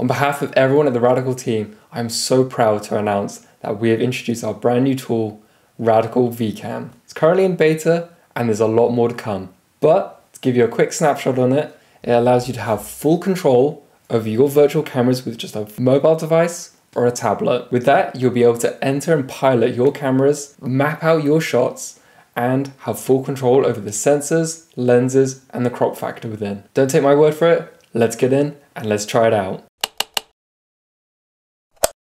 On behalf of everyone at the RADiCAL team, I am so proud to announce that we have introduced our brand new tool, RADiCAL VCam. It's currently in beta and there's a lot more to come. But to give you a quick snapshot on it, it allows you to have full control over your virtual cameras with just a mobile device or a tablet. With that, you'll be able to enter and pilot your cameras, map out your shots, and have full control over the sensors, lenses, and the crop factor within. Don't take my word for it. Let's get in and let's try it out.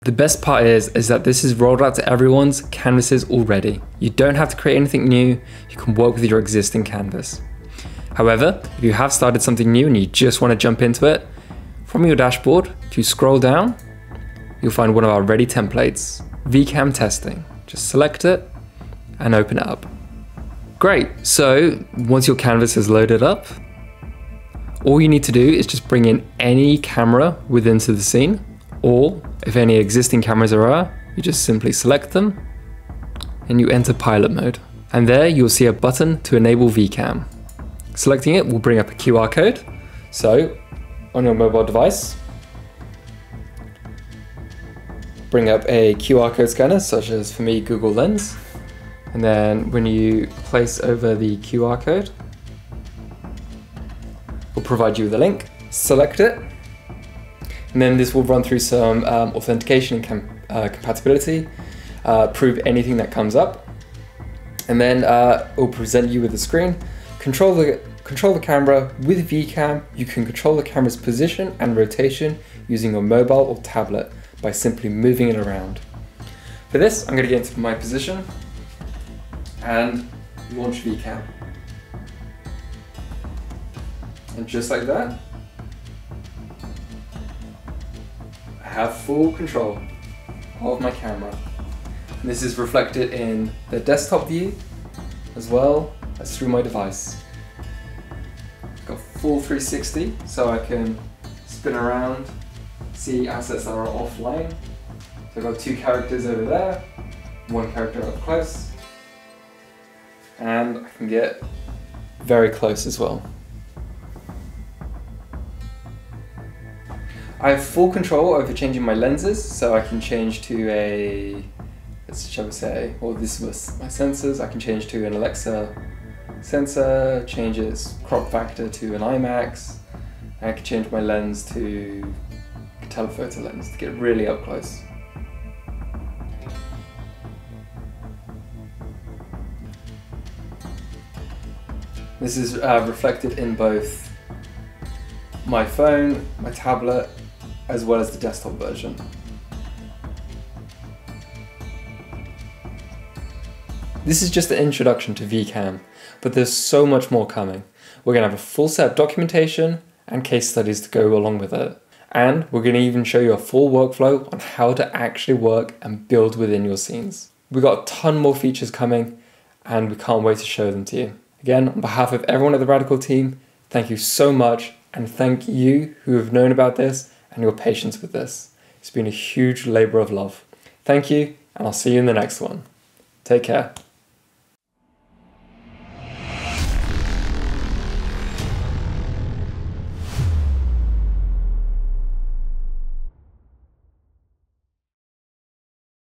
The best part is that this is rolled out to everyone's canvases already. You don't have to create anything new. You can work with your existing canvas. However, if you have started something new and you just want to jump into it, from your dashboard, if you scroll down, you'll find one of our ready templates, VCam testing. Just select it and open it up. Great, so once your canvas is loaded up, all you need to do is just bring in any camera within to the scene, or if any existing cameras are, you just simply select them and you enter pilot mode. And there you'll see a button to enable VCam. Selecting it will bring up a QR code. So on your mobile device, bring up a QR code scanner, such as for me, Google Lens. And then when you place over the QR code, we'll provide you with a link. Select it. And then this will run through some authentication and compatibility, prove anything that comes up. And then it will present you with a screen. Control the camera with VCam. You can control the camera's position and rotation using your mobile or tablet by simply moving it around. For this, I'm going to get into my position and launch VCam. And just like that, I have full control of my camera. And this is reflected in the desktop view as well as through my device. I've got full 360, so I can spin around, see assets that are offline. So I've got two characters over there, one character up close, and I can get very close as well. I have full control over changing my lenses, so I can change to a, shall we say, or this was my sensors, I can change to an Alexa sensor, change its crop factor to an IMAX, and I can change my lens to a telephoto lens to get really up close. This is reflected in both my phone, my tablet, as well as the desktop version. This is just an introduction to VCam, but there's so much more coming. We're going to have a full set of documentation and case studies to go along with it. And we're going to even show you a full workflow on how to actually work and build within your scenes. We've got a ton more features coming and we can't wait to show them to you. Again, on behalf of everyone at the RADiCAL team, thank you so much, and thank you who have known about this and your patience with this. It's been a huge labor of love. Thank you, and I'll see you in the next one. Take care.